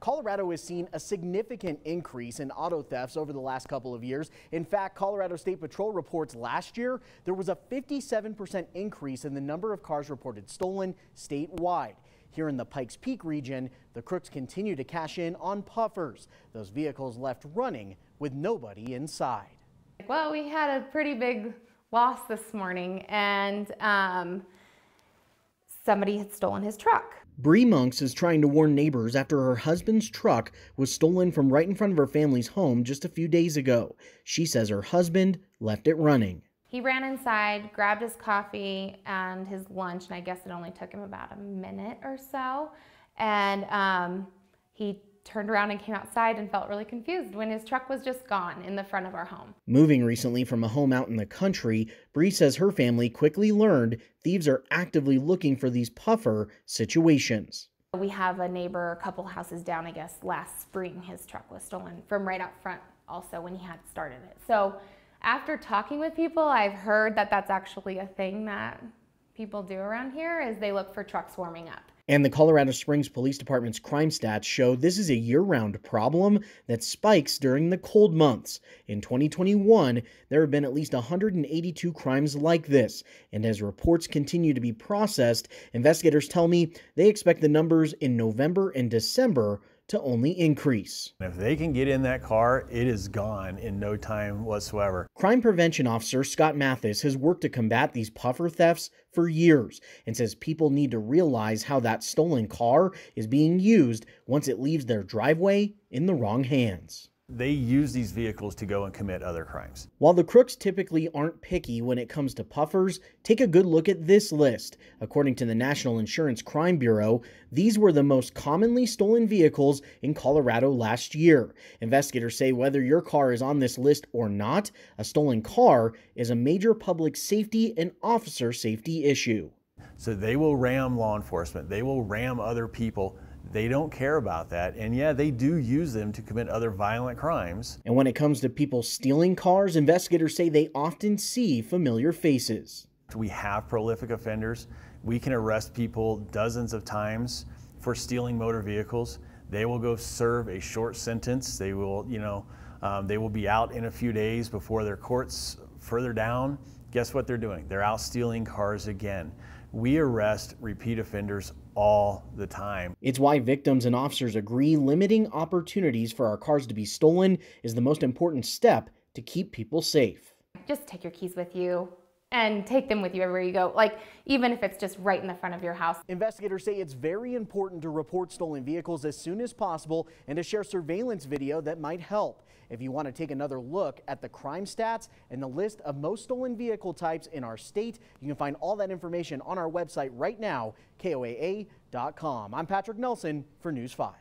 Colorado has seen a significant increase in auto thefts over the last couple of years. In fact, Colorado State Patrol reports last year there was a 57% increase in the number of cars reported stolen statewide. Here in the Pikes Peak region, the crooks continue to cash in on puffers, those vehicles left running with nobody inside. Well, we had a pretty big loss this morning, and somebody had stolen his truck. Bree Monks is trying to warn neighbors after her husband's truck was stolen from right in front of her family's home just a few days ago. She says her husband left it running. He ran inside, grabbed his coffee and his lunch, and I guess it only took him about a minute or so. And he turned around and came outside and felt really confused when his truck was just gone in the front of our home. Moving recently from a home out in the country, Bree says her family quickly learned thieves are actively looking for these puffer situations. We have a neighbor a couple houses down, I guess, last spring his truck was stolen from right out front also when he had started it. So after talking with people, I've heard that that's actually a thing that people do around here is they look for trucks warming up. And the Colorado Springs Police Department's crime stats show this is a year-round problem that spikes during the cold months. In 2021, there have been at least 182 crimes like this. And as reports continue to be processed, investigators tell me they expect the numbers in November and December to only increase. If they can get in that car, it is gone in no time whatsoever. Crime Prevention Officer Scott Mathis has worked to combat these puffer thefts for years and says people need to realize how that stolen car is being used once it leaves their driveway in the wrong hands. They use these vehicles to go and commit other crimes. While the crooks typically aren't picky when it comes to puffers, take a good look at this list. According to the National Insurance Crime Bureau, these were the most commonly stolen vehicles in Colorado last year. Investigators say whether your car is on this list or not, a stolen car is a major public safety and officer safety issue. So they will ram law enforcement, they will ram other people. They don't care about that, and yeah, they do use them to commit other violent crimes. And when it comes to people stealing cars, investigators say they often see familiar faces. We have prolific offenders. We can arrest people dozens of times for stealing motor vehicles. They will go serve a short sentence. They will, they will be out in a few days before their court's further down. Guess what they're doing? They're out stealing cars again. We arrest repeat offenders all the time. It's why victims and officers agree limiting opportunities for our cars to be stolen is the most important step to keep people safe. Just take your keys with you and take them with you everywhere you go, like even if it's just right in the front of your house. Investigators say it's very important to report stolen vehicles as soon as possible and to share surveillance video that might help. If you want to take another look at the crime stats and the list of most stolen vehicle types in our state, you can find all that information on our website right now, koaa.com. I'm Patrick Nelson for News 5.